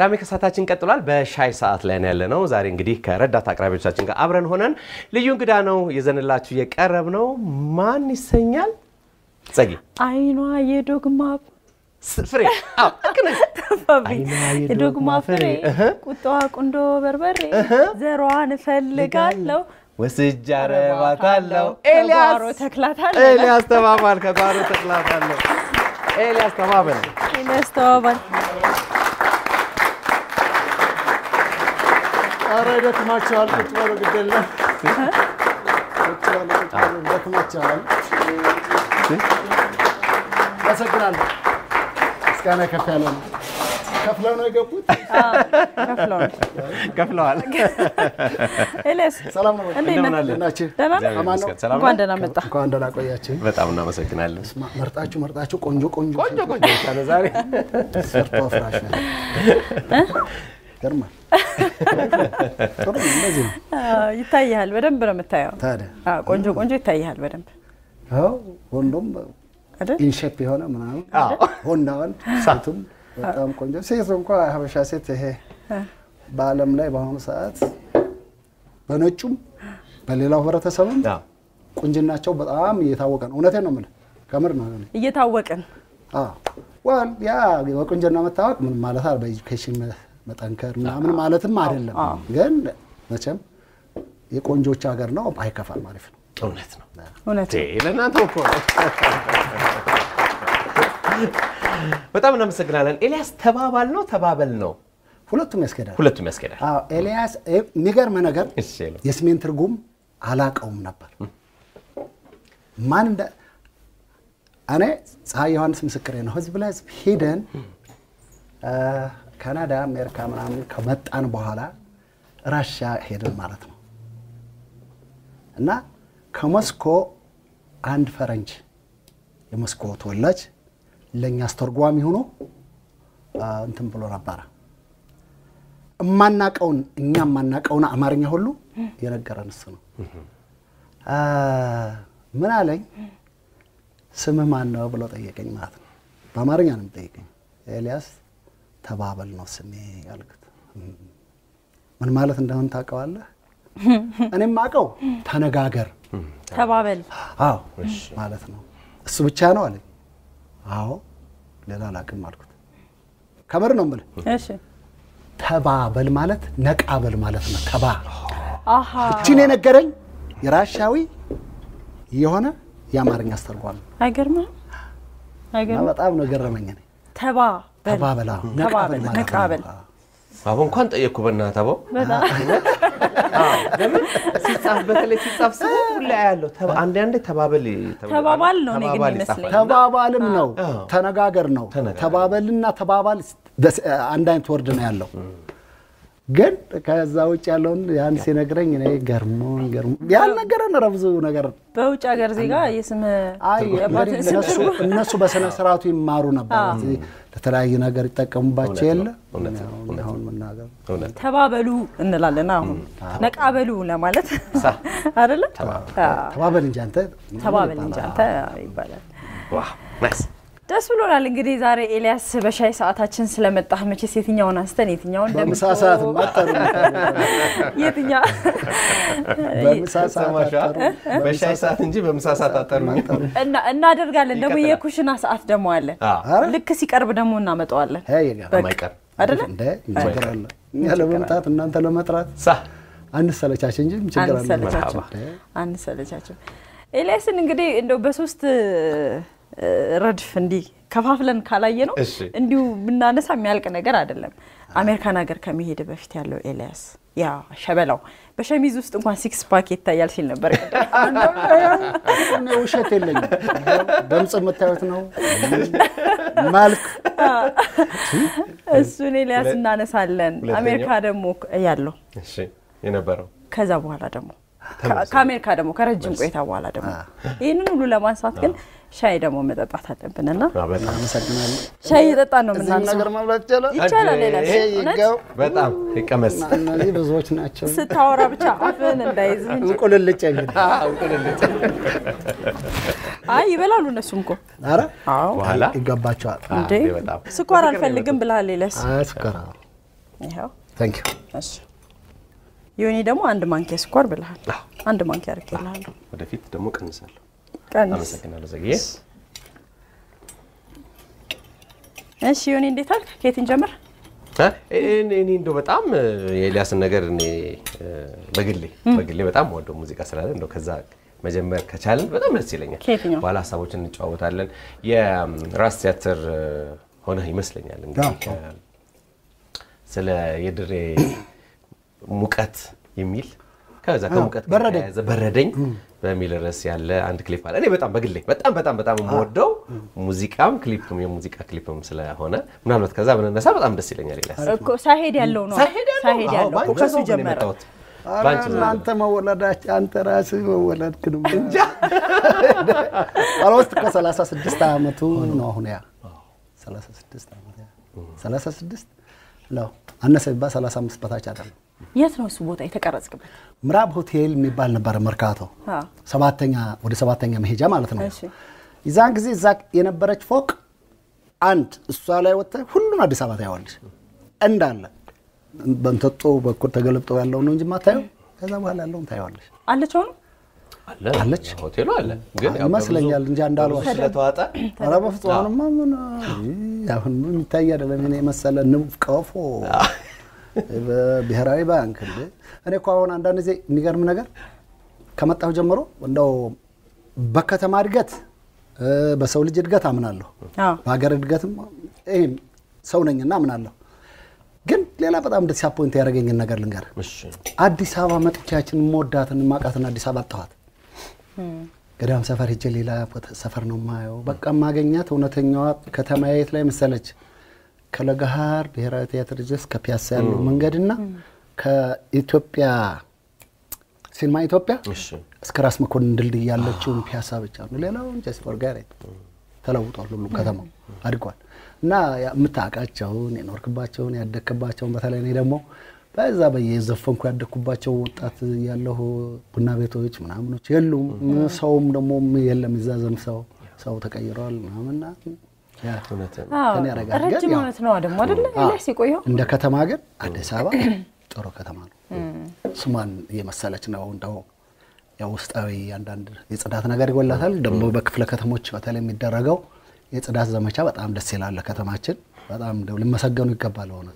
برنامج ساتاچین کتولال به شای ساعت لانه لناو زارین گری کرد داتا کرایب ساتاچین ک ابرن هنن لیون کدانو یزن لاتوی کرب ناو مانی سیال سعی اینو یه دوگماب فري آه فبي يدوق ما فري كتوه كندو بربري زروان فلقالو وسجار وطالو إلياس تماما كبارو تكلاتالو إلياس تماما إلياس تماما أريدك ما تشعل كتوارو قدلنا كتوارو ما تشعل بس أكلنا كان كفلون كفلون يا قبوط كفلون كفلون إليس سلام عليكم تمام قاندنا متى قاندنا كوياتي بتعملنا مسكين على اسمع مرتاحو كونجو كونجو كونجو كونجو أنا زاري سرتو فراشنا كرمة كرمة لازم يتايها البرم برم تايو تادا كونجو كونجو يتايها البرم هاو كوندم إن شبي هنا منام هنا ساتم وتام كنجر سيزوم كوا هوا شاسته بعلم لا يبغون سات بنوتشم بالله ورا تسلم كنجرنا شو بتأم يتوقن ونتين نمل كمرنا يتوقن وان يا جوا كنجرنا متوقع من ماله ثار بيج كشيم متأنكر من ماله ثم عارلنا جن نشام يكونجو شاعرنا وباي كفر معرفنا ونتنا ونتنا በጣም እናመሰግናለን ኤልያስ ተባባል ነው ተባባል ነው ሁለቱም ያስከዳል አዎ ኤልያስ ንገርመ ነገር የስሜን ትርጉም አላቀውም ነበር ማን እንደ አኔ ፀሐይ ዮሐንስ ምስክሬ ነው ህዝብ ላይ ሄደን ካናዳ አሜሪካ ምናምን ከመጣን በኋላ ራሻ ሄደን ማለት ነው እና ከሞስኮ አንድ ፈረንጅ የሞስኮ ተወላጅ لأنني أستغرب منه أن تنبلو ربارة. ما نكون إني ما نكون أمارين يهولو يرجعون السنة. من عليه سمع ما نقوله تيجي ما هذا. بأمارين أنا تيجي. إلياس ثبابل نسمي يالكت. من ماله تندهون ثاك والله. أنا ما كاو ثنا جاكر. ثبابل. آه ماله ثنا. سبتشانو عليه. أو لا لا كم مالكت كمر نمبر إيش تبع بالمالت نك قبل مالتنا تبع آها تيجي نكرين يراشاوي يهونا يا مارين يسترقون أجرمه أجرمه ما بتعرف نجرب مني تبع تبع بلا نك قبل نك قبل أبون كنت يكوبنا تبو بلا جميل سيصاف بتلي سيصاف سول عالو تبا عندي تبابلي تبابل نو نيجي مثلي تبابل منو تناجر نو تبابل لنا تبابل دس عندي توردنا عالو جد كازاوي عالون يعني سينقرين يعني قرمون قرمون يعني قرنا رفزو نقر بوش أقر زيجا يسمه أيه الناس بس أنا سرعتي ما رونا بعدي تتلاقي نقر تكم باتشيل هون من نقر تبابلو إن لا لنا هم نقابلو لا مالت هذا لا تبابل إنجانته تبابل إنجانته يبالات واه ناس تسولو على الإنجليزية على إلياس بشيء ساعات هتشن سلامة تحمل شيء سيتنيا ونستني تنيا وندم ساعات ما ترون يتنيا بمساعات ما شاء بشيء ساعات نجيب بمساعات ترون النادر قال لنا بيا كوش ناس ساعات دموالة لكسي كرب دمون نامت ولا هاي مايكر أدرنا ده مايكر هلا بمتعت إن أنت لما ترات صح أنا سألة تشاشن جيب مشكلة أنا سألة تشاشن إلياس الإنجليزية إنه بسوست ردف عندي كفافلن كلاينو عنديو بنانا سامي على كنا جرا دلهم أمريكا نجار كميه ده بفتيالو إلياس يا شبابلو بس أنا ميزوست وما سكس باكيت تيال فيلم بركة أنا وشتى اللي دمس متعبتناه مالك السوني إلياس بنانا سالن أمريكا دمو يالو شيء ينبرو كذا بوالا دمو كأمريكا دمو كرجم قيتها بوالا دمو إنه نقول لما ساتكن شايدا مومدا تحت البنانا شايدا تانو من النجار ما بتجلا يجلا ليلا شيء بتعب يكمس نادي بزوجنا أشوف ستورة بتشافن الدايز نقول اللي تجيب نقول اللي تجيب أي بلا لونا سمكو نارا وهلا يجاب بشر سكر الفل جنب لها ليلس سكر نهاو. Thank you. ماشي. يوني دمو عند مانكي سكور بالله. لا. عند مانكي أركي لا. وده فيت دمو كنسل. كنسل. أنا سكين على زقية. ماشي يوني دي ترك كيت نجمر. ها؟ إني دو بتعم يلي أصلا نجار إني بقلي بتعم ودو موسيقى سرادة دو كذاك. مجمّر كشالن بدأ من السيلينج. كيف نعم؟ ولا سويت نجوا وتعلن يا راس ياتر هنا هي مثلين يعني. نعم. سلا يدري مكات يميل كذا كمكات كذا بردين بميل الراس يلا عند كليب على أنا بتعم بقلي بتعم مودو موسيقى كليبكم يا موسيقى كليبهم سلا هنا من هالوقت كذا من الناس بتعم السيلينج يعني. ساهي ديالونو. ساهي ديالونو. كذا جمّر. أنت ما ولدت أنت راسي ما ولد كنوم. أنا أستك سلاسة سدستة متون نهونيا. سلاسة سدستة متون. سلاسة سدست. لا أنا سبب سلاسة مسبتة جدا. يثنو سبوت أي تكرر سكبل. مراب هوتيل مبالنا برمركاتو. سبعتينها ودي سبعتينها مهجة مالتنا. إذا كذي زاك ينبرج فوق أنت السؤال وتر كلنا دي سبعتينها ولد. أندال. بنتطو بكرة جلبتو على لونه جماعة تايو هذا هو على لون تايو علش على شون على هوتيلو على مثلا جال جاندالو شلتو هذا أنا بفتو أنا ما من يعني من تاير لما مثلا نوف كافو بهراي بانك أنا كواون عندنا زي نجار من نجار كم تاهو جمرو وندو بكرة مارجت بس أولي جرجت عمنا له ما جرد جرت إيه سوينا نعمنا له كن ليلا بدأنا دسابو إنتي أرجعين نجار لنجار. أدي سابا ما تكشين مودة أن ما كاتنا أدي سابا تهات. كلام سفر هجليلا بقت سفر نومايو. بق أما جنيات ونتنيات كتما يطلع مسألة كلا جهار بهراء تياترجس كبياسل منجرنا كإثيوبيا سينما إثيوبيا. سكراس ما كون دلدي يلا تشون بياسا بيجان ليلا ونجس فورجاريت تلاوت أرلو كتما أركوان. نا متعاقدشون ينوركباشون يدكباشون مثلاً يدمو فإذا بيزفون كيدكباشون تاتيالله بنا بيتويش منامنو يللو مسوم دمو ميلا مزازم سو سو تكيرال منامنا يا تاني رجع رجعنا نتناودم ما دلنا إيش يكويه عندك تماجد عندك سبعة تروك تمانو سمان يمسألتنا وندو يا وستأوي عندنا إذا دهتنا غير ولا ثال دمو بكفلك تموتش وثالي مدرجو يتصدق زماشة بتأمل السيلال لكتماشة بتأمل ده ولما سجّنوا يكبّلونه.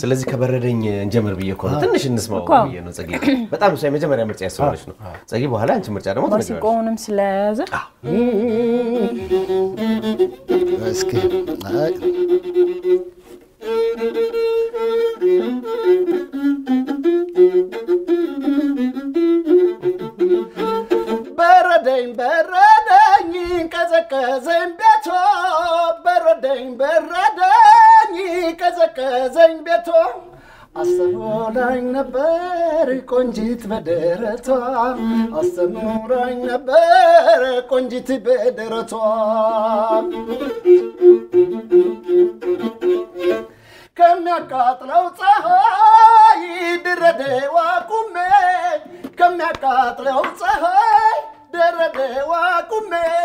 سلزي كبردين جمر بيكون. تنش الناس ما قوية نزقي. بتأمل شيء مجمر يعمل شيء سوالف شنو. زقي بوهلا أنت مرتاح ما تقدر. بس يكون مسلازة. اسكي. بردين كذا بردني كذا بيتو أصنورين نبر كنجيت بدرتو أصنورين نبر كنجيت بدرتو كم يقاتلو صهاي درده وكمي كم يقاتلو صهاي درده وكمي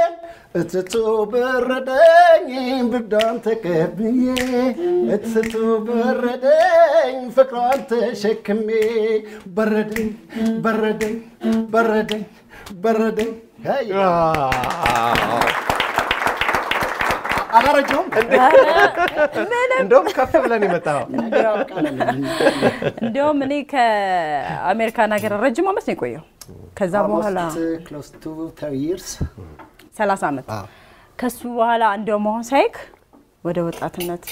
اتتو بردين بدون تكبني اتتو بردين فكران تشكمي بردين بردين بردين بردين هاي أنا رجوم ندوم كافي ولا نمتاو ندوم منيك أمريكا ناقر الرجوم ومس نكويه كذا مهلا close to 3 years سلا سامت كسوة على عندهم هنسيك ودوت أتنت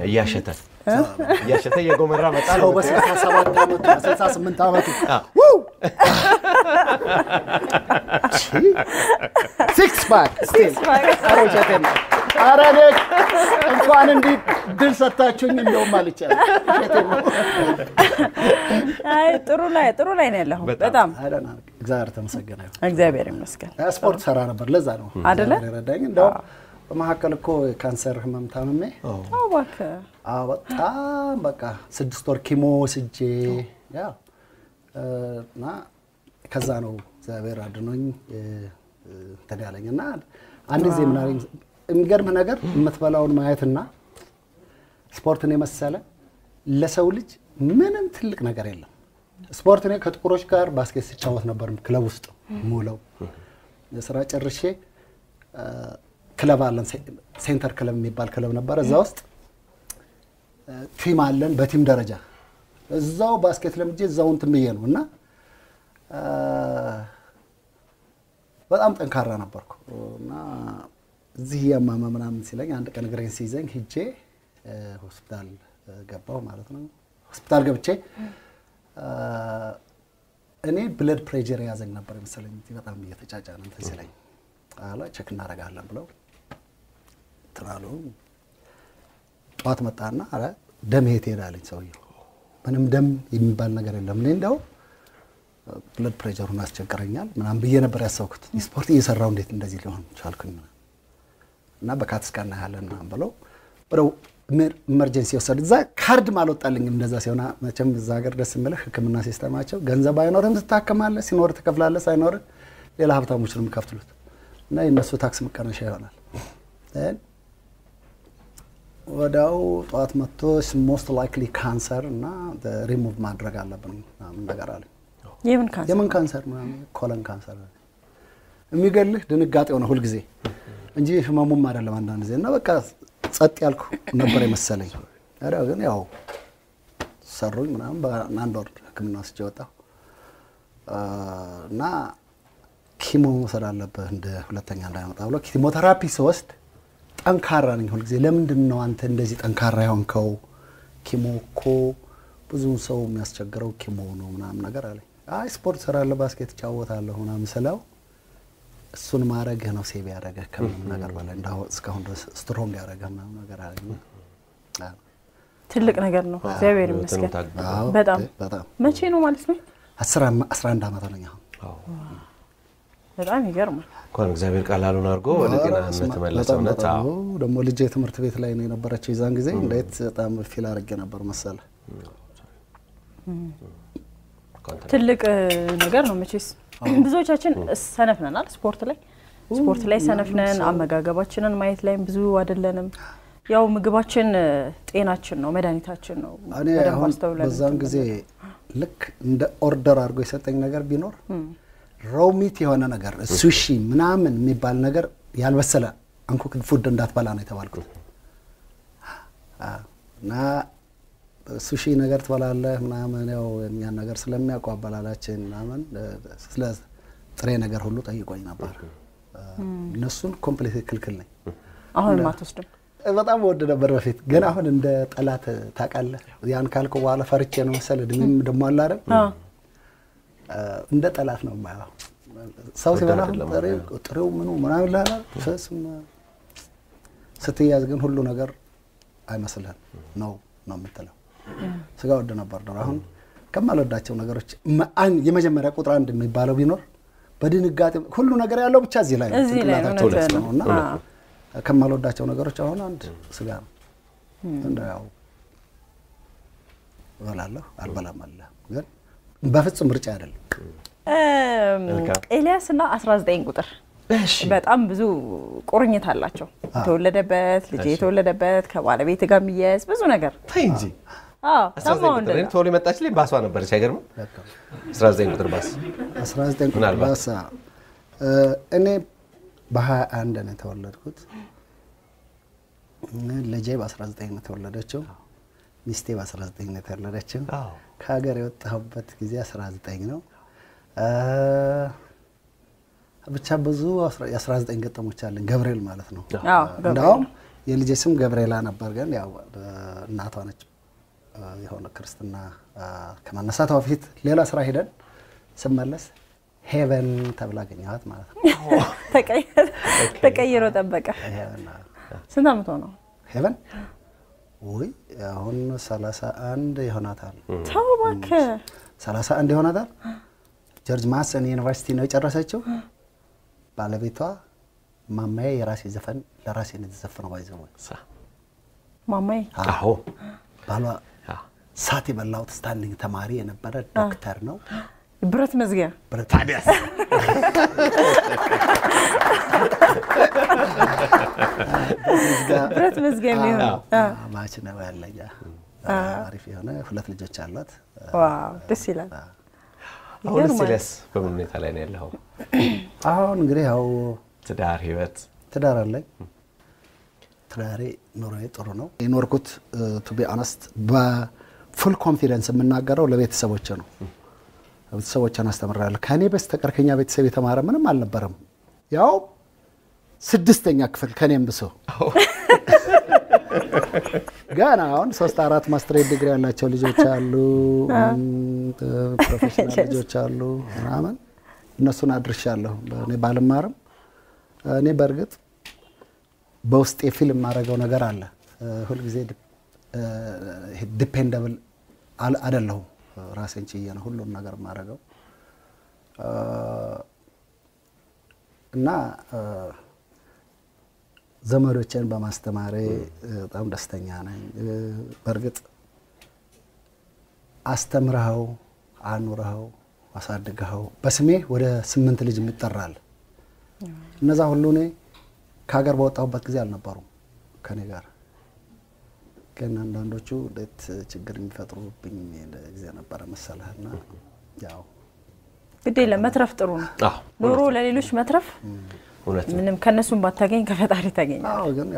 يا شتى يا شتى يا قوم الرامت أنا بس سبعة تامت سبعة من تامت وو 6 pack أروح شتى أرادك إنسان عندي دل ستاشون يوم مالك هاي ترولا ينالهم بدم هذا أنا إجازة مسجلة إجازة مسجلة سبورت سرنا برلزانو هذا لا ما هكلكوا كانسر هم تاممي أوكي بكا سدستور كيمو سجى يا نا كزانو زاير أدنون تدالين النار عندي زي منارين من غير ما نقدر مثبلاون معايا تنا سبورتني مسألة لسه ولج منم تلك نجاريلا. سبورتنا كت كروش كار باسكت سيتشوفنا برم كلابوست مولو. سرعة الرشة كلابالن سنتر كلام ميبال كلامنا برا زاست. ثيمالن بتيم درجة. زاو باسكت لم تجي زاون تميين ونا. بدأت أنكرنا بركو. نا زيا ماما منام سيلعي عندك أنا غرين سيزن هيجي هوسبيتال جابوا مالتنا هوسبيتال جابتشي. أني بلد بريشر يازعنا برا مثلاً تبى تعمل يتجاج أنا تسيلعي. على شكلنا رجالنا بلو. ترالو. بعد ما تعرنا على دم هيتير على السوي. منام دم يمبالنا غرين دم لين داو. blood pressure هناك شكرنيال من عم بيجينا برا سوكت. sport يسرعون ده تندزي لهم شال كننا. نبكات سكاننا حالا من عم بلو. برو emergency وصار إذا كارد مالو تعلن من نزاسيونا ما كم زاجر رسم ملخ كم الناس يستمعوا. غنزا باينورهم تتكمل سينور تكفلال سينور. يلا هفتة مشروم كفتلوت. ناي الناس تاكس مكان شيرنا. then وداو طاعت متوش most likely cancer نا the remove ما درجال لبنو من درجال. يمن كانسر ما كولن كانسر. ميقال له ده نقاط أو نقول كذي. إنجي في ما مم مرة لمن دان زين نبكاس ساتيالكو نبرة مسألة. هذا أقول يا هو سرول منام بنان دور كم ناس جوتا. نا كيمو سر على بند ولا تنجان ده متقابل كيمو ثيرابي سوست أنكارا نقول كذي لمن دنو أنت ندزيت أنكارا يوم كاو كيمو كو بزون سو مياس تجرو كيمو نو منام نجارالي. آه سپورت سرال باسکت چاوت حالا هونا مثلا سون ماره گه نفسی بیاره گه کم نگر بالا انداو سکان رس استرهم بیاره گه من نگر آلیم. تلک نگر نو زیادی مسکن. بدم. من چی نو مال اسمی؟ اسران دامه تلنجه هم. بدم یکرم. کن زیادی کالالو نارگو ولی کنار نتمال سونا تاو. دم ولی جیت مرتبه تلاینی نبرد چیزان گزین دهت تام فیلارگ نبرد مساله. تلك نجارنا ماشيس بزوج عشان السنفنا نار سبورت لي سبورت لي سنفنا عم جاباتشنا ما يتلاين بزوج وادلنا يوم جاباتشن تيناتشنا ومداني تاتشنا أنا هون بزان كذي لك ند أوردر أرجو يساتين نجار بينور روميتي هون نجار السوشي منامن مبال نجار يال وسلا أنكو كن فود دندات بالاني تبالكو نا سوشي نجار تبلا الله منامن أو ميان نجار سلمي أكو أبلا لا شيء منامن سلاس تري نجار هلو تهيو كوينا بار نسون كومبليت كل كلني أهون ما تستم بتأم وده دبر رفيت جن أهون إن ده طلعت تاك الله يعني كالكو وعلى فريتش أنا مسألة دمين دمار لارم إن ده طلعت نوم معه سوسي بلا تريو منو منامن لا لا فس ستياز جن هلو نجار أي مسألة نو نو مثله سجاو دنا برد راهون كم على داچون نگرچ ما آن یه مجمع را کوتران دمی بالا بینور بدی نگاهت خلو نگری آلو بچه زیلای نگاه تولس نه کم على داچون نگرچ آنان سجام اندراو ولالو آلبلا مالا گن بافت سمرچ آرل الیاس نه اسراز دینگوتر بات آم بزو قرنی تلاچو تولد بات لجی تولد بات کوانه بیت گمیز بزو نگر تینجی تمام ده. تولی متأصلی باس وانه برش اگرم. اسراز دنگ بتر باس. اسراز دنگ بتر باس. اینه بها آن دنه تولد کرد. نه لجای باس اسراز دنگ تولد رچو. میستی باس اسراز دنگ تولد رچو. کاغری و تحبت کیزی اسراز دنگ نو. بچه بزو اسراز دنگ تو مچالن گابریل مالت نو. داوم یه لجسم گابریلان ابرگن یا ناتوانه. يهون كرستنا كمان نسات وفيت ليلة سراهيدا سمرلس هيفن تبلغ جنيات مالها تكير تكير وتبكى سنام تونو هيفن وي يهون سلاسة عند يهونات هال توبك سلاسة عند يهونات هال جورج ماسون يونيفرسيتي نويت أرسلتشو بالبيتوا مامي راسي زفن لراسي نتزفن ويزوي صح مامي أهو بالو ساتي بالله تستانين تمارين أنا برد دكتور نو برد مزجع برد تعبيس برد مزجع مين؟ ما أشنا ولا جا عارف هنا فلات لجوج علات واو تسيلا أول سيلس بمني تلاني لهم أهون غري هاو تدار هيبت تدار عليك تداري نوري ترونه نوركوت to be honest با full confidence من ناقرة ولا بيتسوي كنو استمر الكاني بس تكركني بيتسوي تمارا من ما لنا برم ياو سدستني أكفل كاني بسو قانا هون سوستارات ماستري دقري على تولي جو تشالو بروفيشنال جو تشالو رامن الناس نادرش الله نبالم مارم نبرقت بوست فيلم مارجونا جرالا هو الجزء dependable على أدلهم راسين شيء أنا هولون نجار مارجو نا زمرو تشين بماستماري تام دستني أنا برقت أستمرهاو عنورهاو وصادقهاو بس مي وده سمنت اللي جميل ترال نزع هولوني كأجر بوت أو بتجزيل نبارم كنجار كنا عندنا شو دت تجرين فترة بيني لجزينا برا مسألة هنا جاو بدي لما ترف ترون نورو للي ليش ما ترف من مكان نسوم باتجين كفت عري تجين جميل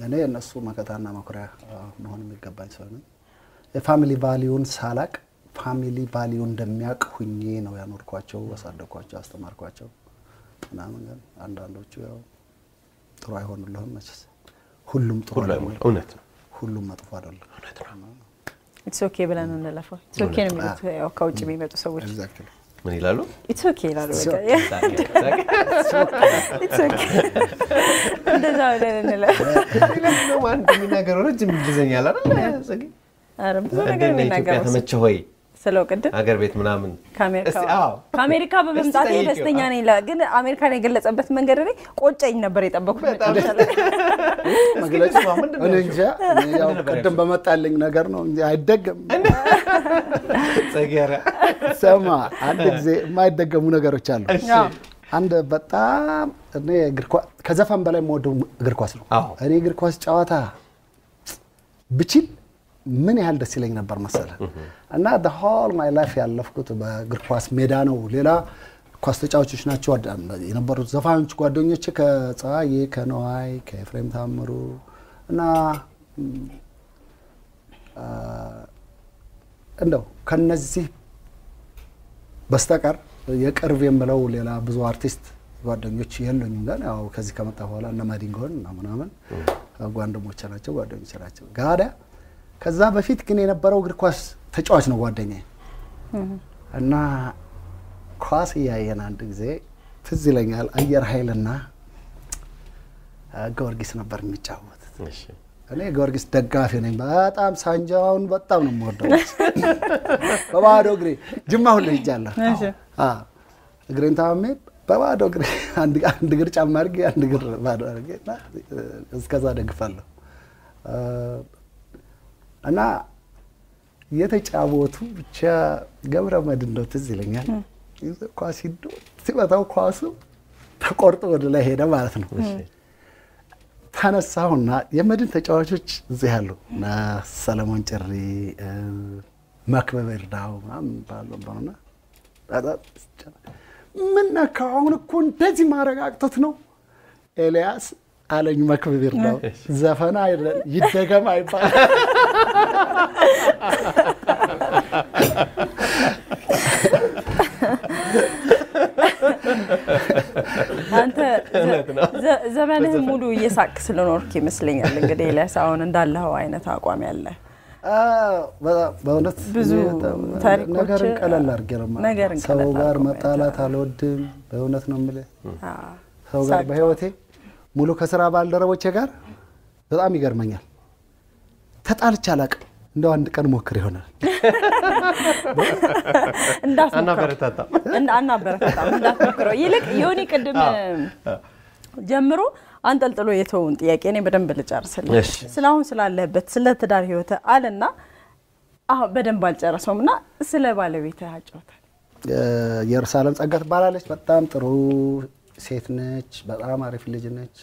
يعني الناس ما كترنا ما كره مهون ميكابين سوينا family value سالك family value دمياك خنيين ويا نور كواتشو وصادق كواتشو استمر كواتشو أنا ممكن عندنا شو تروي هون لهم ماشس كلهم تروي أونت كلهم ما تفعلون. It's okay بلانو نلفه. It's okay نميت وكوتش بيمة تصور. Exactly. من يلالو؟ It's okay لالو. It's okay. ده زاوية نلفه. لا ما أنت من نجارو جم جزني على لا. أرم زوجة من نجارو. هم تشوي. سلوك أنت؟ أقرب بيت منامن. كاميرا. كاميرا كابا بمساتي بس تيجاني لا. قلنا أمريكا نقلت أبث من قرري كوتش أين نبريت أبوك. ما قلت شو عملت؟ أنا جا. قدم بمتعلق نقرنه جا الدقم. سكيرة. سما عندك زي ما الدقم ونقرو تشالو. عند بتاع أنا قرقوا كذا فهم بلاه مودو قرقواسلو. أنا قرقواس جواتها. بتشيل. مني هل دسيلين نبر مسألة. أنا ده حال ما يلا في الله فكرت بقرقاس ميدانه وللا قاستي تاوتش ناتشود ينبرو زفان شكو الدنيا شك تاعي كنوعي كفريم ثامرو أنا إنه كان نزيه بستكر يكرفين بلاو للا بزو أرتيست الدنيا شيء اللي نجنا أو كذي كم تهولا نما دينغون نما نامن قاندو مشارة شو قاندو مشارة شو قاعدة كذا بفيت كني نبرو غرقاس تجواش نوادني أنا خاصي يا أنا عندك زي تزيلني على أيار هيلنا غورجيس نبر متجاوز أنا غورجيس دقافي نبات أم سانجاون بتاعه نموذج بابا دوغري جمعه اللي جالا غرين تامي بابا دوغري عندك غير شامرجي عندك غير بادرجي لا كذا دقفلو أنا يتجاوزوا بجا جبران ما دندو تزيلني إذا قاسيدو سوى تاو قاسو تقرطو ولا هيدا ما أعرفنا ثانا ساونا يوم دين تجاوزوش زهلو نا سلامون جري مكبة برداو ما بالو بنا هذا منا كعون كنت زي ما رجعت تنو إلياس على مكبة برداو زفنا يدك ما يبقى أنت زمانه مولو يساق سلنور كي مسلين على الجديلة ساون ندله وعينه تاقوام يلا بذا بزود تاريخ نجارك على الأرجل ما سوغار مطالات على ودم بذونت نمله سوغار بهوتي مولو كسر أبال درا وتشجار بذا أمي جرمانيا تطال شالك لا عندك الموكري هنا. أنا برتاتا. أنا برتاتا. عندك موكري. يلك يوني كده جمرو أنت تلو يتون تياك يعني بدم بالجار سلام. سلام سلام لبت سلام تداري وتا علىنا. بدم بالجار سومنا سلام بالويته هجوته. يا رسالة أقعد بالالش بتام ترو سيثنج بتام عارف اللي جنج.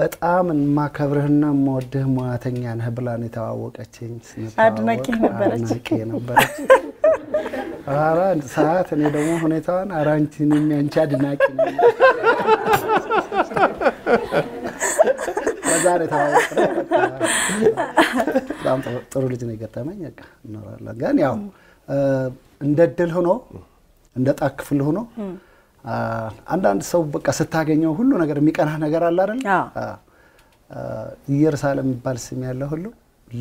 በጣም ማከብርህና መወደህ ሙያተኛ ነህ ብላን የታወቀችኝ አድናቂ ነበረች ነበረች አራ ሰዓት እኔ ደግሞ ሁኔታውን አራንቺን የሚያንቺ አድናቂ ነኝ ዛሬ ታውቀው በጣም ጥሩ ልጅ ነው የገጠመኝ በቃ እናራለን ግን ያው እንደድል ሆኖ እንደጣክፍል ሆኖ አንዳንድ ሰው በቃ ስታገኘው ሁሉ ነገር የሚቀናህ ነገር አለ አይደል? አዎ ኢየሩሳሌም ይባል ስም ያለው ሁሉ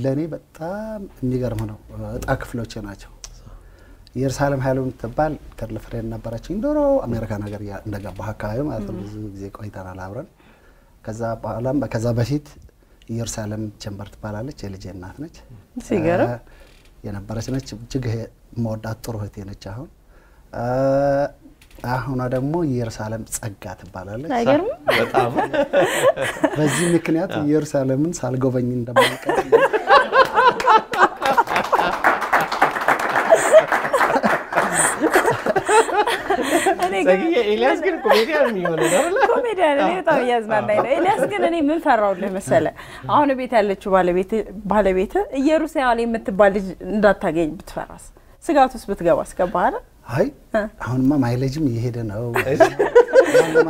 ለኔ በጣም የሚገርም ነው ጣክፍሎቼ ናቸው። ኢየሩሳሌም ሀሎም ተባል ተርለፍሬን ነበርችን ዶሮ አሜሪካ ነገር እንደገባህ አካባቢ ማለት ነው ብዙ ጊዜ ቆይተናል አብረን ከዛ በኋላም ከዛ በፊት ኢየሩሳሌም ቸምበር ተባላለች የልጄ እናት ነች። ሲገርም የነበረች ነች እጅግ ሞዳት ጥሩ ህቴ ነች አሁን አሁን ደግሞ ኢየሩሳሌም ጸጋ ተባላለች በጣም በዚህ ምክንያት ኢየሩሳሌምን ሳልጎበኝ እንደማልቀር يا إلياس كن كوميديان ميونا ولا كوميديان أنا طبيعي أزمان بينه إلياس كن أنا من فرّوا له مسألة عون بيتهلش بالبيت يروسي عليه متبالج نرتاجين بتفرس سجاتوس بتجواز كبار هاي عون ما مايلج ميهدنا هو مايلج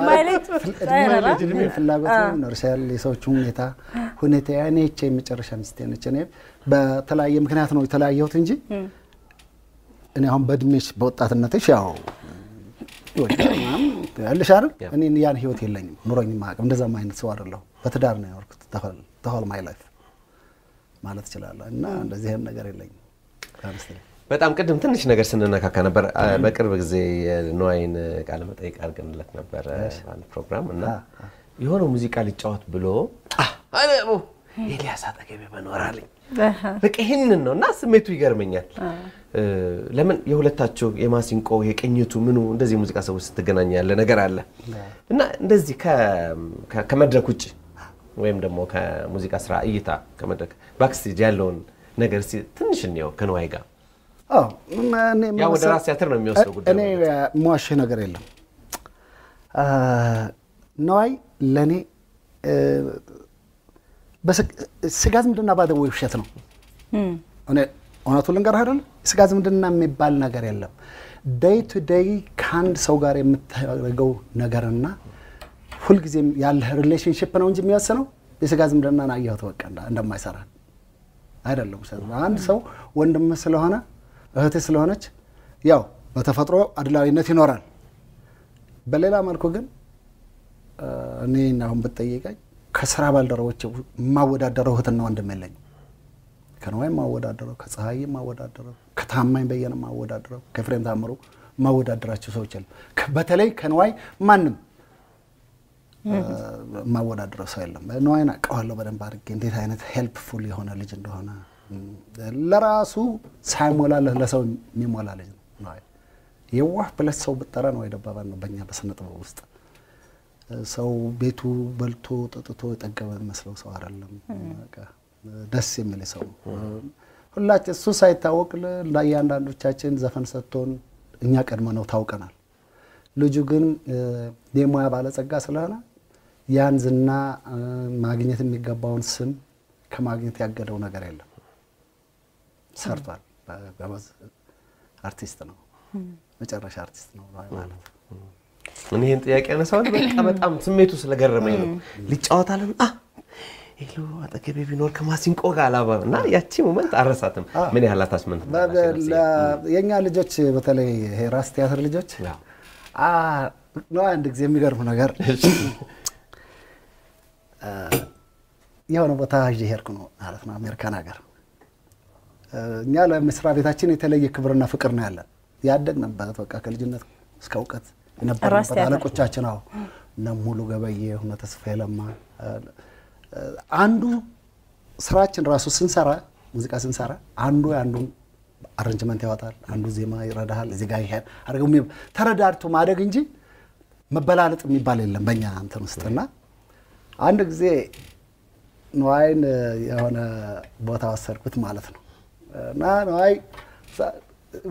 مايلج مين في اللعبة نرسل اللي سوتشون نتا هنا تاني شيء مترشح مستنى جنب بتلاقي مكانات إنه تلاقي يوتنجي إنهم بدمش بوطات النتيجة اللي شارب أني نيان هيوتي لين نورين معك من ذا ما ينتصور له بتدارنا يورك تدخل ماي لايف ما لا تشل الله إننا نزهن نجاري لين خامسين بس أم كده متنش نجار سننا كأنا بر بكر بجزء نوعين كلامة أيك أركن لك نبر على البرنامج إنه يهونو موسيقى لجوت بلو أنا أبو إلياس هذا كيف بنورالي لك هننو ناس متويجر مني لمن يهولتاتشو يماسين كوه هيك إنيتو منو ندزي موسيقى سووا ستجناني على نجار الله لنا ندزي كمدرك وجه ويم دمو كموسيقى إسرائيلية تا كمدرك باكسي جالون نجار سي تنشنيو كانوا هيجا يا ودراس ياترنا ميوسو أنا ماش نجار إلهم نوعي لني بس سجاز مدنا بعد ويفشتنو أنا طول النهار هذا سجاز مدنا مبال نجار يلهم day to day كان سوغاري متجو نجارنا كل جزء يال relationship أنا ونجي مياسنو سجاز مدنا نعيه توك عندنا ما يصير هذا اللي مسألة عند سو وعندنا مسألة هنا هتسأله هناك ياو بتفترة أدلالي نتي نوران بالليل عمل كوجن نين نهم بتيجي كسرها بالدروج ما ودا دروه تنوان دملين كانوا ما ودا درو كسهاي ما ودا درو كثامين بيجنا ما ودا درو كفريم ثامرو ما ودا دراتش سوتشل كبتلي كانوا من ما ودا درو سايلهم نوعين كهلا بدن بارك إنتي ثاينة helpfully هنا لجندو هنا لراسو سامولا لسون ميمولا لجند نوعين يوه بلش سو بتران ويدا بابا نبنيه بس نتبو وسط ሰው ቤቱ በልቶ ተጥቶ ተቀበለ መስለው ሰው አይደለም በቃ ደስ የሚል ሰው ሁላችን እሱ ሳይታወቅ ለያንዳንዶቻችን ዘፈን ሰጥቶን እኛ ቀድመ ነው ታውቀናል ልጁ ግን ደሞያ ባለጸጋ ስለሆነ ያንዝና ማግኘት የሚገባውን ስም ከማግኘት ያገደው ነገር የለም ሰርቷል በባዝ አርቲስት ነው መጨረሻ አርቲስት ነው ማለት ነው من هنا يا كأنه سواد بقى أم سميتوا سلجرة مايلو ليتشاط على آه إلو هذا كبير بنور كماسين كوجا على باب نار ياتي مومنت عرساتهم مني هالاتاش من هذا لا يعني على جوتش بطلع هي راس تياتر لجوتش لا عندك زي ميجر مناجر يا أنا بطاج جهير كنوا عرفنا أمريكان أجر نيالا مصر بيتاجين يتلاقي كبرنا فكرنا على يعدنا بقى كل جنة سكوكت نبرم بدالك وتشاجناه نمولو جباية هنا تسفيل ما عنده سرعة راسو سنسارة موسيقى سنسارة عنده arrangement هذا عنده زي ما يراده زيجاي هاد هرجع مي ترى دار تومارة جنجي ما بلالت مي بالله بنيا أنت مستنى عندك زي نوعين يهونا بتوصل كت مالتنا نوعي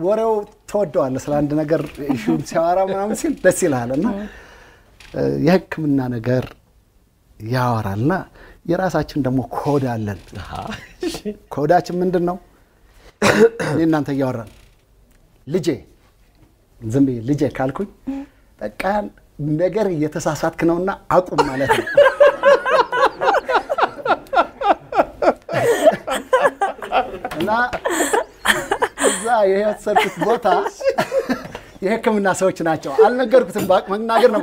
وراه تودوا على سلام دنا جر يشوف سعره ما نمسك دسيلها لنا يهك مننا جر ያወራልና የራሳችን ደሞ ኮድ አለን ኮዳችን ምንድነው እናንተ ያወራን ልጄ ዝም ብዬ ልጄ ካልኩኝ በቃ ነገር እየተሳሳትክ ነውና አቁም ማለት ነው እና ዛሬ ያሰብኩት ቦታ የህክምና ሰዎች ናቸው አልነገርኩትም ባቅመናገር ነው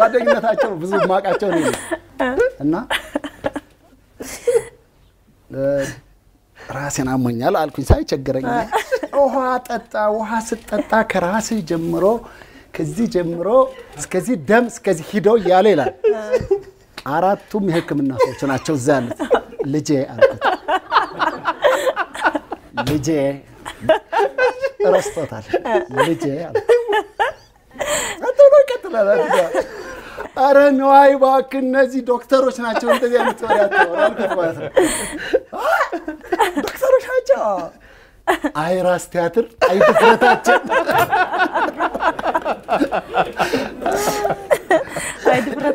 ጓደኞቻቸው ብዙ ማቃቸው ነው እና ራሴን አሞኛል አልኩኝ ሳይቸገረኝ ኦሃ ጠጣ ውሃ ስጠጣ ከራሴ ጀምሮ እስከዚህ ደም እስከዚህ ሂዶ ያለ ይላል አራቱም የህክምና ሰዎች ናቸው ዛሉት ልጄ አልኩት ልጄ رستطال لجي على أتوقع تلا أنا نوعي باك الناس دكتور وش ناتشون تزي أنا توراتو دكتور وش هاتشا أي راس تياتر أي بكرة هاتشا أي بكرة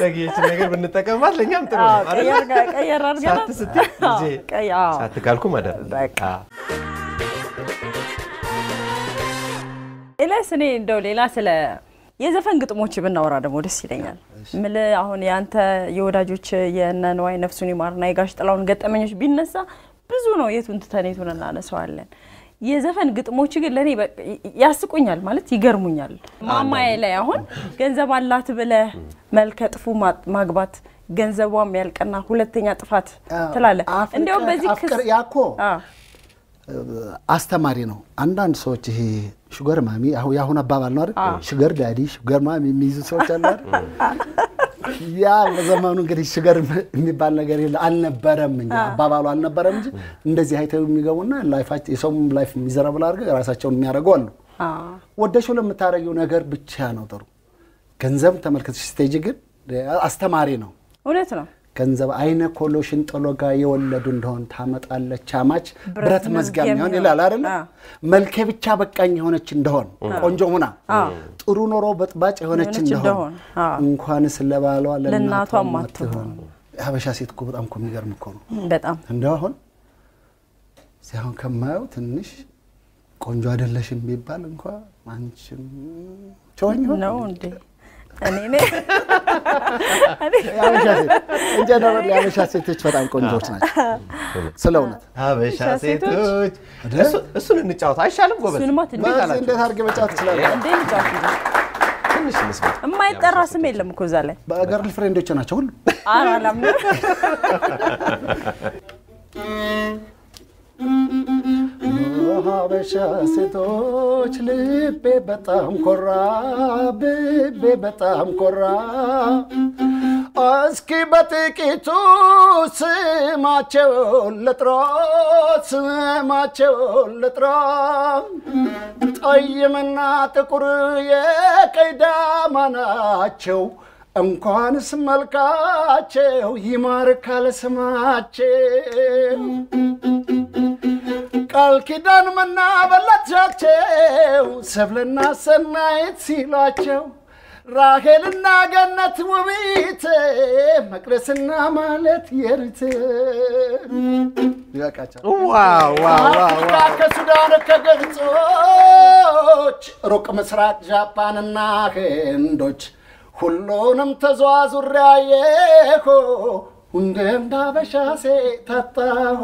تجي تناقر بالنتكامات لينام ترى أي رجال ساعة ستة جي ساعة كالكم هذا بكا إلى سنين دولي إلى سلا يزفن قط موجي بالنور هذا مود السيرين ملا هون يانت يورا جوتش يانا نوعي نفسوني مارنا يقاش تلاون قط أمينش بالنسا بزونو يتونت ثاني تونا لنا سؤالين የዘፈን ግጥሞች ግን ለኔ ያስቆኛል ማለት ይገርሙኛል ማማዬ ላይ አሁን ገንዘብ አላት ብለ መልከጥፉ ማግባት ገንዘቧም ያልቀና ሁለተኛ ጥፋት ተላለ እንደው በዚህ ፍቅር ያኮ አስተማሪ ነው አንዳንድ ሰዎች ይሄ ሹገር ማሚ ያሁን አባባል ነው አይደል ሹገር ዳዲ ሹገር ማሚ የሚይዙ ሰዎች አሉ አይደል ያ ለዘመኑ እንግዲህ ሹገር የሚባል ነገር አልነበረም እንጂ አባባሉ አልነበረም እንጂ እንደዚህ አይተው የሚገቡና ላይፋቸው የሰው ላይፍ ሚዘራብል አድርገው ራሳቸውን የሚያረጋው አሉ ወደሽው ለምታረጋው ነገር ብቻ ነው ጥሩ ገንዘብ ተመልከተሽ ስቴጅ ግን አስተማሪ ነው እውነት ነው ገንዘብ አይነ ኮሎሽን ጠሎጋ የወለዱ እንደሆን ታመጣለች አማች ብረት መዝጋም ይሆን ይላል አይደል መልከ ብቻ በቃኝ ሆነች እንደሆን ቆንጆ ሆና ጥሩ ኖሮ በጥባጭ ሆነች እንደሆን እንኳን ስለባሏ ለናቷ ማትሆን ሀበሻ ሴት እኮ በጣም እኮ የሚገርም እኮ ነው በጣም እንደሆን ሲያሁን ከመያው ትንሽ ቆንጆ አይደለሽም ቢባል እንኳን አንቺም ቾኝ ነው እንዴ أني يا بشاسيتوش فتام كونجوش ناج سلونت ها بشاسيتوش السنة نجاوت عايش على مقابل السنة ما تدري ما زين ده هرجع بجات سلام ده نجاوت مش مسموح ما يتقرأ سميل لما كوزاله بقدر الفريند يجون أشول أنا لم ሀበሻስቶች ልቤ በጣም ኮራ እስኪ በጥቂቱ ስማቸው ለጥራ ጠይምና ጥቁር የቀዳማ ናቸው እንኳንስ መልካቸው ይማርካል ስማቸው አልኪዳን መናበላቻቸው ሰብለና ሰናይት ሲሏቸው ራሄልና ገነት ውብይት መቅደስና ማለት የርት ያቃቻ ዋው ከሱዳን ከግብጾች ሩቅ ምስራቅ ጃፓንና ህንዶች ሁሉንም ተዟዙር ያየሁ እንደም ዳበሻ ሲታጣሁ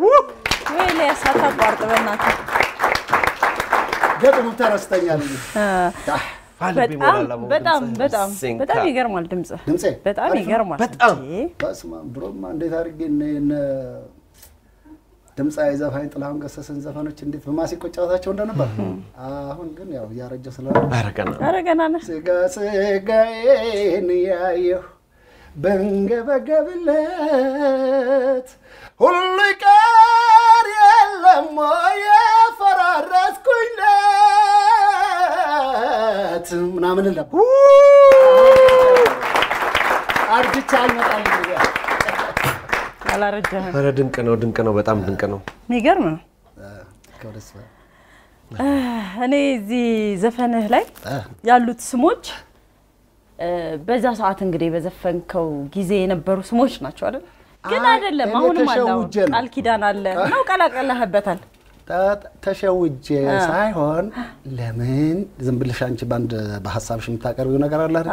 ويلي ساعات برضه بناتي جابوا ترستنيال صح بدأم يجرمال دمزه بدأم يجرمال بس ما برو ما عندي تاريخ إن دمزه إذا فاين طلعهم قصص إذا فانو تشندي فما سيكو تجاوزها شو ندنا بقى هون كن يا رجال سلام أركنا سجى سجى إني أيوه بنجبجبلات كل كار يلا مايا فرارس كلات من عمل الله أرجع تعلم تعلم على رجعه هذا دنكنو بتام دنكنو ميجرمه كورسوا أنا زي زفنه لي يالو تسموج بزاف ساعات نقري بزفن كو جيزين نبرو سموش ناتشوال كذا هذا ما هو المال الكيدان على نو كلا كلا هبتال تشوج صحيح هون لمن زنبلش أنت باند بحساب شو متأكر ويونا قرار لها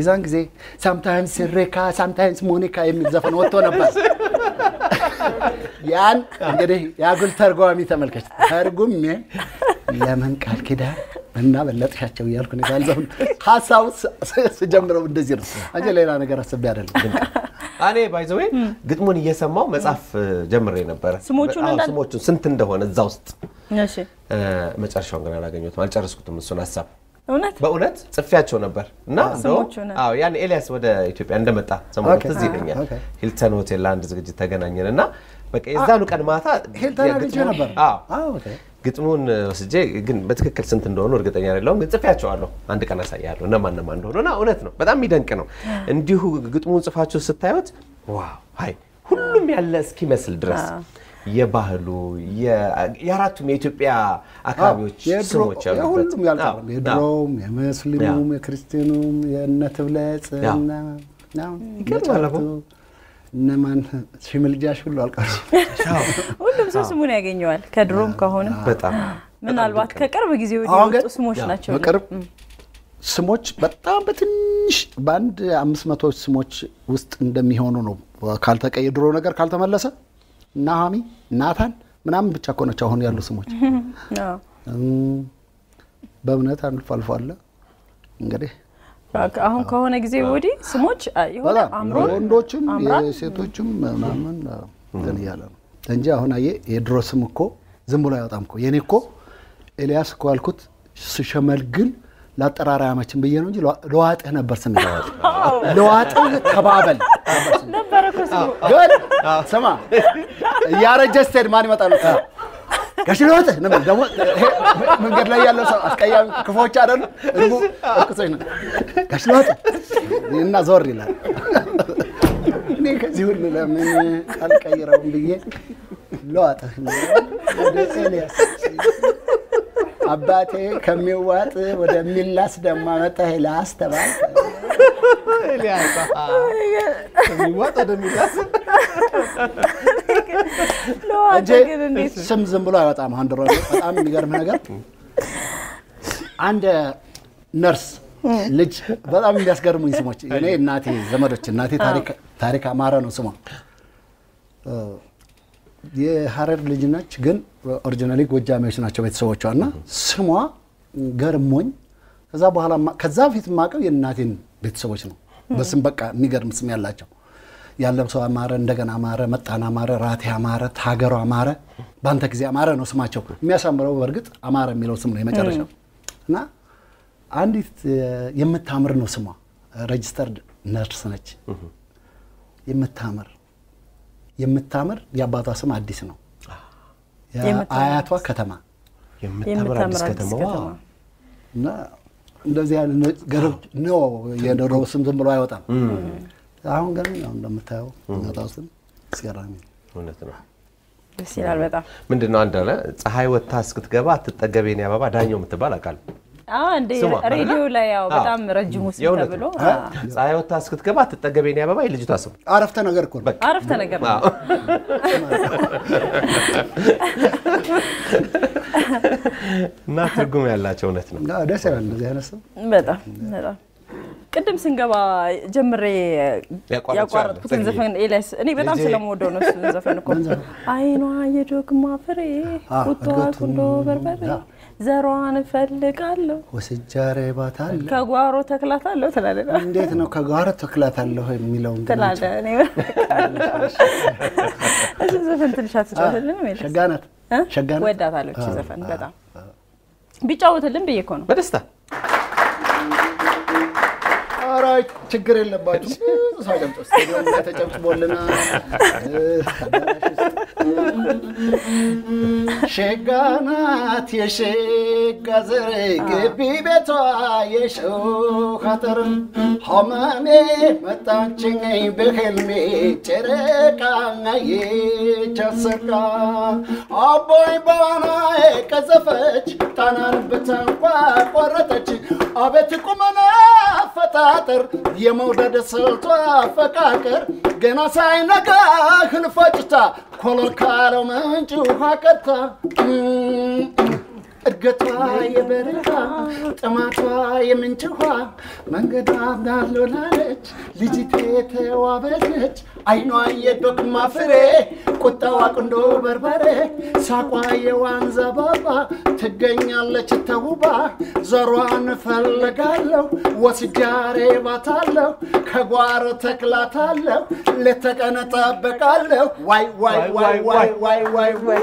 إذا كذي sometimes ريكا sometimes مونيكا يمد زفن وتونا بس يان قدري يا أقول ترجمة مثمل كشت ترجمة لمن قال كده منا بالله تشتوي ياركني قال زفن خاصة سجمرة والدزير أجل لين أنا قرأت سبيار أنا بايزوي قلت موني يسمع مساف جمرين برا سموتشون سنتين ده هو نتزوجت نشى ما تعرفش عن قناة جنوت ما تعرفش كنت من سنة سب أونت بأونت صفيات شو نبر نا سموتشون أو يعني إلياس وده يتوب عندما تا سموت تزيدني هيلتون هوتيل لاندز قلت تجانا يعني نا بس إذا لو كان ما تا هيلتون قلت نبر أوكي قلت مون سجى بتككل سنتين ده هو نرجع يعني لهم قلت صفيات شو عنه عندك أنا سيار له نمان له نا أونت نا بس أمي دن كانوا عندي هو قلت مون صفيات شو ستايوت واو هاي كلهم يعلس كيمس الدرس يباهلو يراتم يتوبيا أكابيوش سموتش كلهم يعلمون يدروم يا مسلمون يا كريستيانون يا نتفلات نا نا كلهم نمان شيم الجيش كله الكارش كلهم سمون يا جنوال كدروم كهون من الوقت كقرب جزيرة سموش ناتشو سموتش بتاع بتنش باند أمسماتوش سموتش وست ندمي هونو كالتا كي يدرون أجر كالتا مللسه ناهمي ناثان منام بتشكون أشهون يالو سموتش بمنه ثان فالفالله عندي أهم كهون أجزي ودي سموتش أيوة أمرون دوتشم يسيتوتشم نامن دنيالام تنجا هون أيه يدرون سموكو زمبلا ياتامكو يعني كو إلياس كوالكوت سشمالجل لا ترى رامتين بيجون جل لوات أنا برسم لوات كبابل نبرك سو قول سما يا رجس ترماني ما تعرفه كش لوات نبر دمو من قبل يالله كيام كفوت شارن ربو كسرنا كش لوات لنا زوري لا نيك زوري لا من الكيرام بيجي لوات أباتي كميوات ودمي اللاس دمامته اللاس تبع كميوات ودمي اللاس أجي سم زنبلاء وطعم هندرون وطعم نقر من أقر عند نرس لج وطعم اللاس قرمو يسموش يعني الناتي زمرتش الناتي تاريك عمارانو سمو የሐረር ልጅ ነች ግን ኦሪጂናሊ ጎጃሜዎች ናቸው ቤተሰቦቿና ስሟ ገርሞኝ ከዛ በኋላ ከዛ ፊት ማቀው የእናቴን ቤተሰቦች ነው በስም በቃ የሚገርም ስም ያላቸው ያለብሰው አማረ እንደገና አማረ መጣና አማረ ራቴ አማረ ታገሩ አማረ ባንተ ጊዜ አማረ ነው ስማቸው የሚያሳምረው በርግጥ አማረ የሚለው ስም ነው የመጨረሻው እና አንዲት የምታምር ነው ስሟ ሬጅስተርድ ነርስ ነች የምታምር ያባታ ስም አዲስ ነው ያያቷ ከተማ የምታምር አዲስ ከተማዋ እና እንደዚህ ያለ ገረብ ነው የደረው ስም ዝም ብሎ አይወጣም አሁን ግን እንደምታየው እናታውስን ሲራሚ ወነት ነው በሲላል በጣም ምንድነው አንደለ ፀሐይ ወጣ እስክትገባ አትጠገበኝ ያባባ ዳኛው የምትባል አቃል እንዴ ሬዲዮ ላይ ያው በጣም ረጅም ውስጥ ተብሎ ፀሐይ ወጣ እስክትገባ አትጠገበኝ ያባባ ልጅቷ ስም አረፍተ ነገር እኮ ነው አረፍተ ነገር እና ትርጉም ያላቸው እውነት ነው ደስ ይላል እንደዚህ ያነሰው በጣም በጣም ቅድም ስንገባ ጀምሬ ያቋረጥኩት ዘፈን ኤሊያስ እኔ በጣም ስለምወደው ነው ዘፈን እኮ አይኗ የዶግማ ፍሬ ቁጣዋ ኩንዶ በርበሬ زروان فلك علو وسجاري باتالو كغوارو تكلات علو تلالا انديتنا كغوارو تكلات علو هي ميلون تلالا انا زفن تنشات تشاتلن ميلس شغانات ودات علو شي زفن بدا بيچاوتلن بييكو نو بدستا አራች تجري اللي باجي صايم تستديون لا تجمع بولنا شجانات يشجع زرق بيبتوا يشو خطر حمامي متعجني بخلمي تركنا يجسكا أبوي بناي كزفج تنار بتنقى قرتج أبتكم أنا فتاتر يمودد سلطة فكاكر جناسي نكا خنفجتا كل كارو من جوا كتا ارجتوا يبرها تماتوا يمنجوا من قدام دارلو لالج لجيتي وابلج عينوا يدوك ما فري كتوا كندو بربري ساقوا يوان زبابا تجنيا لجتوبا زروان فلقالو وسجاري باتالو كغوارو تكلاتالو لتكنا طبقالو واي واي واي واي واي واي واي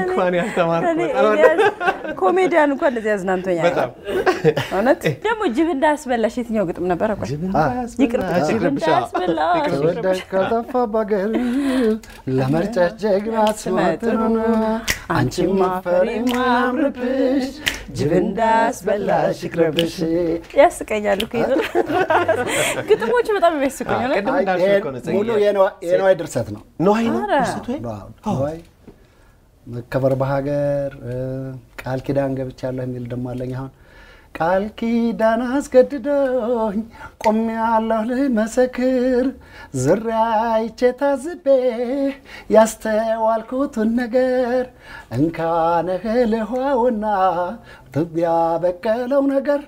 እንኳን ያልተማርኩ ኮሜዲያን እንኳን ለዚህ አዝናንቶኛል በጣም አነት ደሞ ጅብ እንዳስበላሽ እትኛው ግጥም ነበር አቋ ይቅርብሽ ይቅርብሽ ከታፋ ባገል ለመርጫ ጀግራት ስማጥሩና አንቺ ማፈሪ ማምርብሽ ጅብ እንዳስበላሽ ይቅርብሽ ያስቀኛል እኮ ይዘል ግጥሞቹ በጣም የሚያስቁኝ አለ ግጥም እንዳልኩ ነው ሙሉ የነዋ ድርሰት ነው ነው አይነ ድርሰት ወይ አይ መከበር በሃገር ቃል ኪዳን ገብቻለሁ የሚል ደሞ አለኝ አሁን قال كي داناس قددوني قمي الله لمسكر زرعي تتازبه يستوال كوتو النقر انكانه لهواونا تضيع بكالو نقر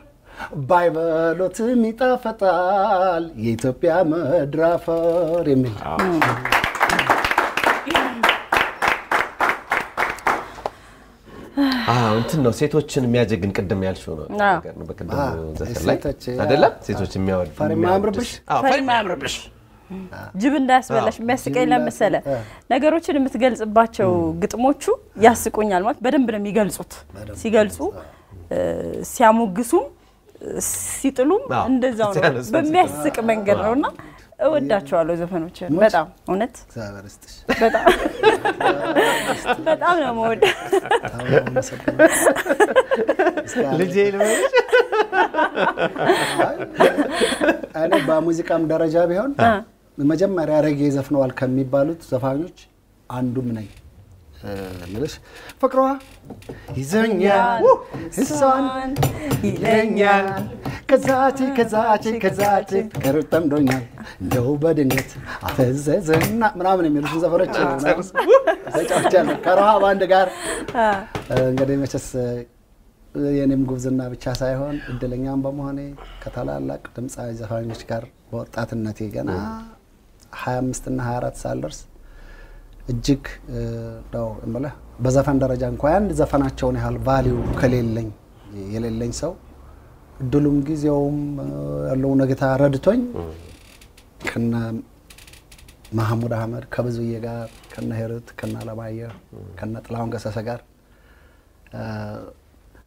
بايبالو تميتا فتال يتوبيا مدرافر يميل انت نو ሴቶችን የሚያጀግን ቀደም ያልሽው ነው ነገር ነው በቀደም ዘፈን ላይ አይደለም ሴቶችን የሚያወድ ፈሪ ማምርብሽ ጅብ እንዳስበላሽ የሚያስቀኝ ለምሳሌ ነገሮችን የምትገልጽባቸው ግጥሞቹ ያስቆኛል ማለት በደንብ ነው የሚገልጹት ሲገልጹ ሲያሞግሱም ሲጥሉም እንደዛው ነው በሚያስቅ መንገድ ነውና እወዳቸዋለሁ ዘፈኖችን በጣም እውነት እግዚአብሔር ይስጥሽ በጣም ነው ሞድ ልጄ ልበልሽ አለ በሙዚቃም ደረጃ ቢሆን መጀመሪያ ረጌ ዘፍነዋል ከሚባሉት ዘፋኞች አንዱም ነኝ ምንሽ ፍቅሯ ይዘኛል እሷን ይለኛል ከዛቲ ከርተም ዶኛል ነው በደንገት አፈዘዘና ምናምን የሚሉት ዘፈሮች ዘጫውቻለ ከራሃብ አንድ ጋር እንግዲህ መቸስ የኔም ጉብዝና ብቻ ሳይሆን እድለኛም በመሆኔ ከታላላቅ ድምጻዊ ዘፋኞች ጋር ወጣትነቴ ገና 25 እና 24 ሳልደርስ እጅክ ነው ማለት በዘፈን ደረጃ እንኳን አንድ ዘፈናቸውን ያህል ቫልዩ ከሌለኝ ሰው ድሉም ጊዜውም ያለው ነገታ ረድቶኝ ከነ ማህሙድ አህመድ ከብዙዬ ጋር ከነ ሄረት ከነ አለማየ ከነ ጥላውን ገሰሰ ጋር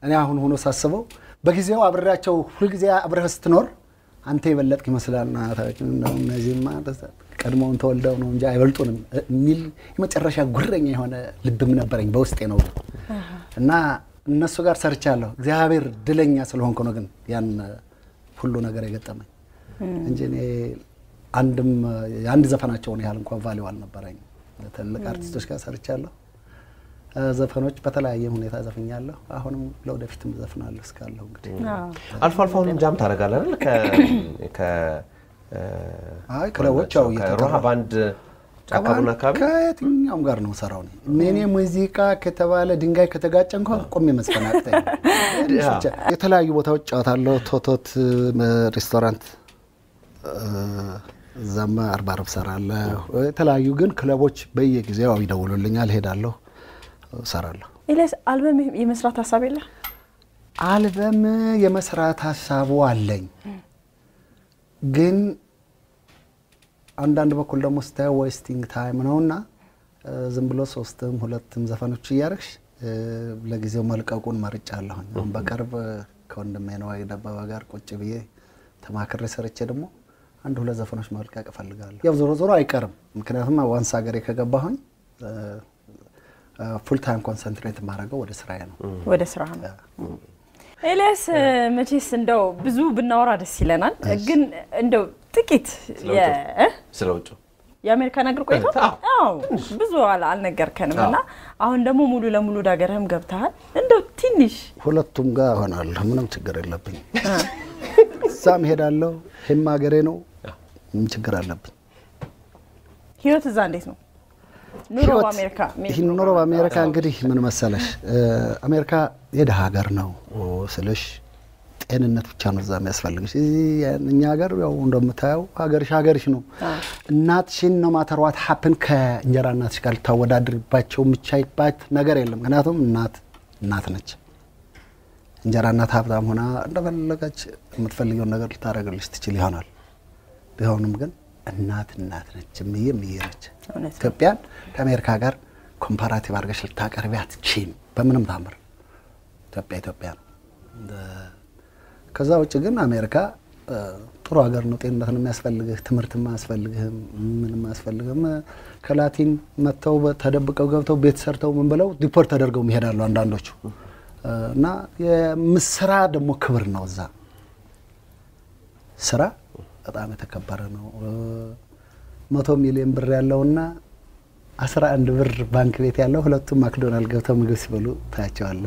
እኔ አሁን ሆኖ ሳስበው በጊዜው አብራቸው ሁሉ ጊዜ አብራህ ስትኖር አንተ ይበለጥ ይመስላልና ታችን ነው ነዚህማ ተሰጥ ቀድሞን ተወልደው ነው እንጂ አይበልጡንም ሚል የመጨረሻ ጉረኛ የሆነ ልብም ነበርኝ በውስጤ ነው እና እነሱ ጋር ሰርቻለሁ እግዚአብሔር ድለኛ ስለሆንኩ ነው ግን ያን ሁሉ ነገር የገጠመኝ እንጂ እኔ አንድ ዘፈናቸውን ያህል እንኳን ቫልዩ አልነበረኝ ለተለቅ አርቲስቶች ጋር ሰርቻለሁ ዘፈኖች በተለያየ ሁኔታ ዘፈኛለሁ አሁንም ለወደፊትም ዘፈናለሁ እስካለሁ እንግዲህ አልፎ አልፎ ሁሉም ጃም ታረጋለህ አይደል አይ ክለቦቻው ይተራሃ ባንድ ጫካቡና ካብ ከየትኛውም ጋር ነው ሰራው ነኝ እኔ ሙዚቃ ከተባለ ድንጋይ ከተጋጨ እንኳን ቆሜ መስፈናቅተኝ የተለያየ ቦታዎች ጫታለው ቶቶት ሬስቶራንት زما أربعة بسر الله تلا يوجن كلا وش بيجي زي أو يدور اللي نال هيدا له سر الله. إليس ألبوم يمسرات حساب الله؟ ألبوم يمسرات حساب والله. جن عندنا بكل مستوى wasting time هنا زمبلوس وستم هلا تمزفانو تشيارش لجزء مالك أكون مارج الله هنا. بكرب كوندم ينوي دبا وعار كوتش بيه تماكر رسالة دمو. ولكن هذا هو المكان الذي يجعل هذا المكان يجعل هذا المكان يجعل هذا المكان يجعل هذا المكان ወደ هذا المكان يجعل ብዙ المكان يجعل ግን እንደው ጥቂት የአሜሪካ ነገር ቆይቶ አዎ ብዙ አልነገርከንም እና አሁን ደግሞ ሙሉ ለሙሉ ዳገርህም ገብታል እንደው ትንሽ ሁለቱም ጋር ሆናል ምንም ችግር የለብኝ ሳም ሄዳለው ህማ ገሬ ነው ምንም ችግር አለብኝ ህይወት እዛ እንዴት ነው ኑሮ በአሜሪካ ኑሮ በአሜሪካ እንግዲህ ምን መሰለሽ አሜሪካ የደሃ ሀገር ነው ስለሽ ጤንነት ብቻ ነው እዛ የሚያስፈልግሽ እኛ ሀገር ያው እንደምታየው ሀገርሽ ነው እናትሽን ነው ማተርዋት ሀፕን ከእንጀራ እናትሽ ጋር ታወዳድርባቸው ምቻይባት ነገር የለም ምክንያቱም እናት ነች እንጀራ እናት ሀብታም ሆና እንደፈለገች የምትፈልገው ነገር ልታረጋግልሽ ትችል ይሆናል ቢሆንም ግን እናት ነች ምየረች ኢትዮጵያን ከአሜሪካ ጋር ኮምፓራቲቭ አድርገሽ ልታቀርቢያት ቺም በምንም ታምር ኢትዮጵያ ነው ከዛው ጭግን አሜሪካ ጥሩ ሀገር ነው ጤንነትንም ያስፈልግህ ትምርትም ያስፈልግህም ምንም ያስፈልግህም ከላቲን መተው ተደብቀው ገብተው ቤት ሰርተው ምን ብለው ዲፖርት ተደርገው ይሄዳሉ አንዳንዶቹ እና የምስራ ደሞ ክብር ነው እዛ ስራ በጣም ተከባረ ነው 100 ሚሊዮን ብር ያለውና 11 ብር ባንክ ቤት ያለው ሁለቱም ማክዶናልድ ገብተው ምግብ ሲበሉ ታያቸዋል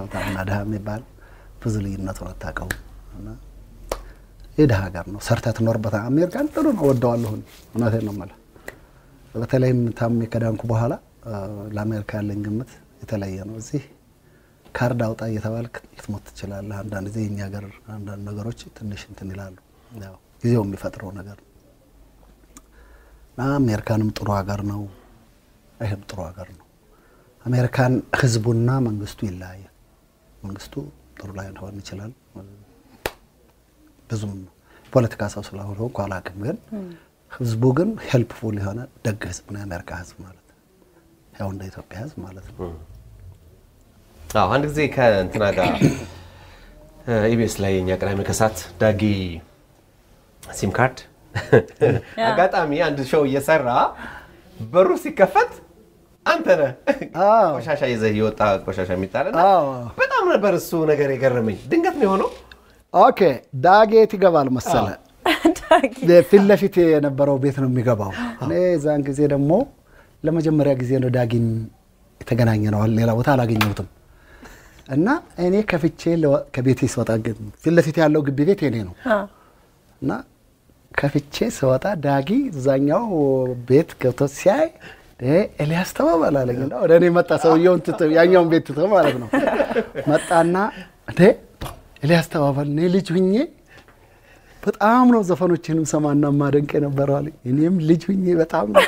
አውታና ዳም ይባል ብዙልይነት ወጣቀው እና የደሃ ሀገር ነው ሰርታት ኖርበት አሜሪካን ጥሩ ነው ወደዋለሁ እናቴ ነው ማለት በተለይም ታም ከዳንኩ በኋላ ለአሜሪካ ያለኝ ግምት የተለየ ነው እዚህ ካርድ አውጣ እየተባልክ ልትሞት ትችላለህ አንዳንድ ዜኛ ሀገር አንዳንድ ነገሮች ትንሽ እንትን ይላሉ ያው ጊዜው የሚፈጥረው ነገር አሜሪካንም ጥሩ ሀገር ነው አይህም ጥሩ ሀገር ነው አሜሪካን ህዝቡና መንግስቱ ይለያያል መንግስቱ ጥሩ ላይ ነው እንችላል ብዙም ፖለቲካ ሳውስላ ሆኖ ቃላቅም ግን ህዝቡ ግን ሄልፕፉል የሆነ ደግ ህዝብ ነው አሜሪካ ህዝብ ማለት ያው እንደ ኢትዮጵያ ህዝብ ማለት ነው አዎ አንድ ጊዜ ከእንትና ጋር ኢቢኤስ ላይ የኛ ቀራሚ ከሳት ዳጊ ሲም ካርድ አጋጣሚ አንድ ሾው እየሰራ በሩ ሲከፈት አንተ ነህ ቆሻሻ ይዘህ ይወጣ ቆሻሻ የሚጣልና በጣም ነበር እሱ ነገር የገረመኝ ድንገት ነው ሆኖ ኦኬ ዳጌት ይገባል መሰለ ለፊት ለፊት የነበረው ቤት ነው የሚገባው እኔ ዛን ጊዜ ደግሞ ለመጀመሪያ ጊዜ ነው ዳጊን ተገናኘነው ሌላ ቦታ አላገኘሁትም እና እኔ ከፍቼ ከቤቴ ስወጣ ግን ፊት ለፊት ያለው ግቢ ቤት እኔ ነው እና ከፍቼ ስወጣ ዳጊ ዛኛው ቤት ገብቶ ሲያይ ኤሊያስ ተዋዋል አለኝ ነው ወደኔ መጣ ሰውየውን ትተው ያኛውን ቤት ትተው ማለት ነው መጣና ኤሊያስ ተዋዋል ነው ልጅ ሁኜ በጣም ነው ዘፈኖችንም ሰማና ማደንቀ ነበር አለኝ እኔም ልጅ ሁኜ በጣም ነው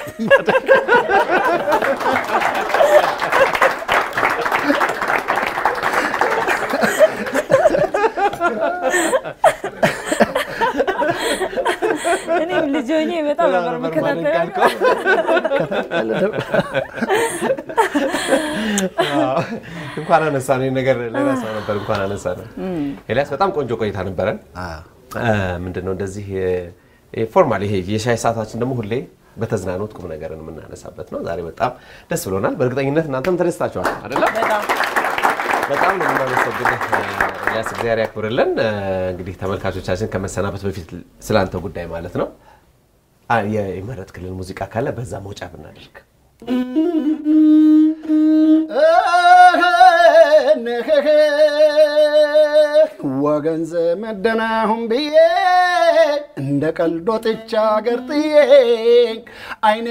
እኔም ልጆኝ በጣም ነበር መከታተል እንኳን አነሳኔ ነገር ለራስ ነበር እንኳን አነሳኔ ኤሊያስ በጣም ቆንጆ ቆይታ ነበረን ምንድነው እንደዚህ ፎርማሊ ይሄ የሻይ ሰዓታችን ደግሞ ሁሌ በተዝናኖት ቁም ነገርን እናነሳበት ነው ዛሬ በጣም ደስ ብሎናል በእርግጠኝነት እናንተም ተደስታችኋል አይደል በጣም ነው የምናመሰግነው ያስ እግዚአብሔር ያክብርልን እንግዲህ ተመልካቾቻችን ከመሰናበት በፊት ስላንተ ጉዳይ ማለት ነው የመረጥክልን ሙዚቃ ካለ በዛ መውጫ ብናደርግ ወገን ዘመደናሁን ብዬ እንደ ቀልዶጥቻ ገርጥዬ አይኔ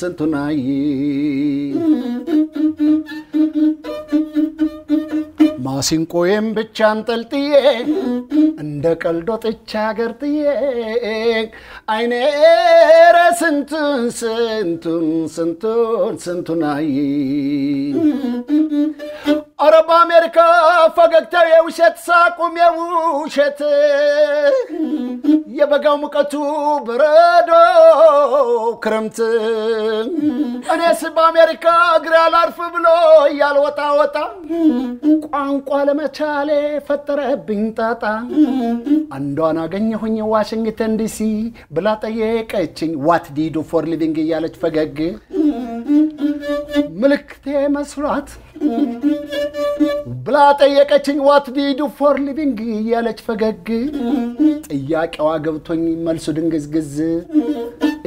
ስንቱን አይ ما ማሲንቆዬም ብቻ አንጠልጥዬ እንደ ቀልዶት ቻገርጥዬ አይኔ ስንቱን አይ አረባ አሜሪካ ፈገግታው የውሸት ሳቁም የውሸት የበጋው ሙቀቱ በረዶ ክረምት እኔስ በአሜሪካ እግሬ አላርፍ ብሎ ያልወጣ ወጣ ቋንቋ ለመቻሌ ፈጠረብኝ ጣጣ አንዷን አገኘሁኝ ዋሽንግተን ዲሲ ብላ ጠየቀችኝ what do you do for living እያለች ፈገግ ምልክቴ መስራት ብላ ጠየቀችኝ what do you do for living እያለች ፈገግ ጥያቄዋ ገብቶኝ መልሱ ድንግዝግዝ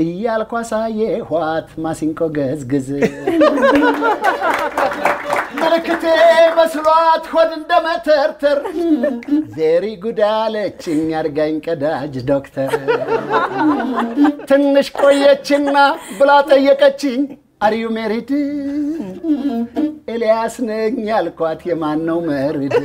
እያልኳሳ የዋት ማሲንቆ ገዝግዝ ምልክቴ መስራት ሆድ እንደመተርተር very good አለችኝ አርጋኝ ቀዳጅ ዶክተር ትንሽ ቆየችና ብላ ጠየቀችኝ Are you married? Elias ነኝ ያልኳት የማን ነው married?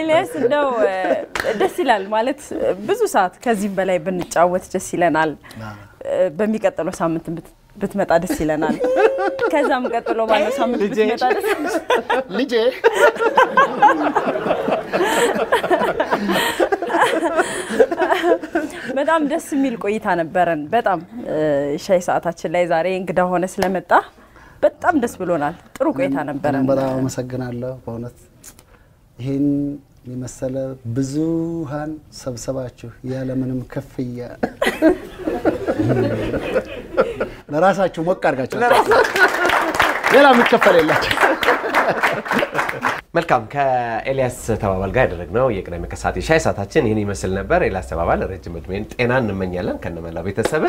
ኤሊያስ ነው ደስ ይላል ማለት ብዙ ሰዓት ከዚህ በላይ ብንጫወት ደስ ይለናል በሚቀጥለው ሳምንት ብትመጣ ደስ ይለናል ከዛም ቀጥሎ ባለው ሳምንት ብትመጣ ደስ ልጄ መዳም ደስ የሚል ቆይታ ነበረን በጣም ሻይ ሰዓታችን ላይ ዛሬ እንግዳ ሆነ ስለመጣ በጣም ደስ ብሎናል ጥሩ ቆይታ ነበረን በጣም አመሰግናለሁ በእውነት ይሄን የመሰለ ብዙሃን ሰብሰባችሁ ያለ ምንም ከፍያ ለራሳችሁ መቃርጋችሁ ሌላ ምትከፈለላችሁ መልካም ከኤሊያስ ተዋዋል ጋር ያደረግነው የቅዳሜ ከሰዓት ሻይ ሰዓታችን ይሄን ይመስል ነበር ኤሊያስ ተዋዋል ረጅም እድሜን ጤናን እንመኛለን ከነመላ ቤተሰብ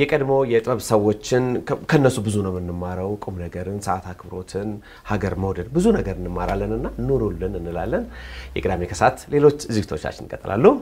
የቀድሞ የጥበብ ሰዎችን ከነሱ ብዙ ነው እንማራው ቁም ነገርን ሰዓት አክብሮትን ሀገር መውደድ ብዙ ነገር እንማራለንና ኑሩልን እንላለን የቅዳሜ ከሰዓት ሌሎች ዝግጅቶቻችን ይቀጥላሉ